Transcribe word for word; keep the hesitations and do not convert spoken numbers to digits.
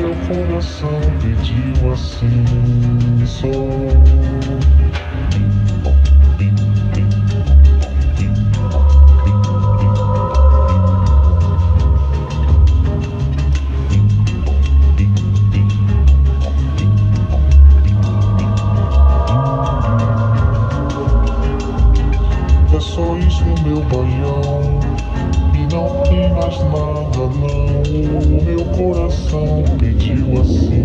meu coração pediu assim só. Sóis no meu baião, e não tem mais nada não. O meu coração pediu assim.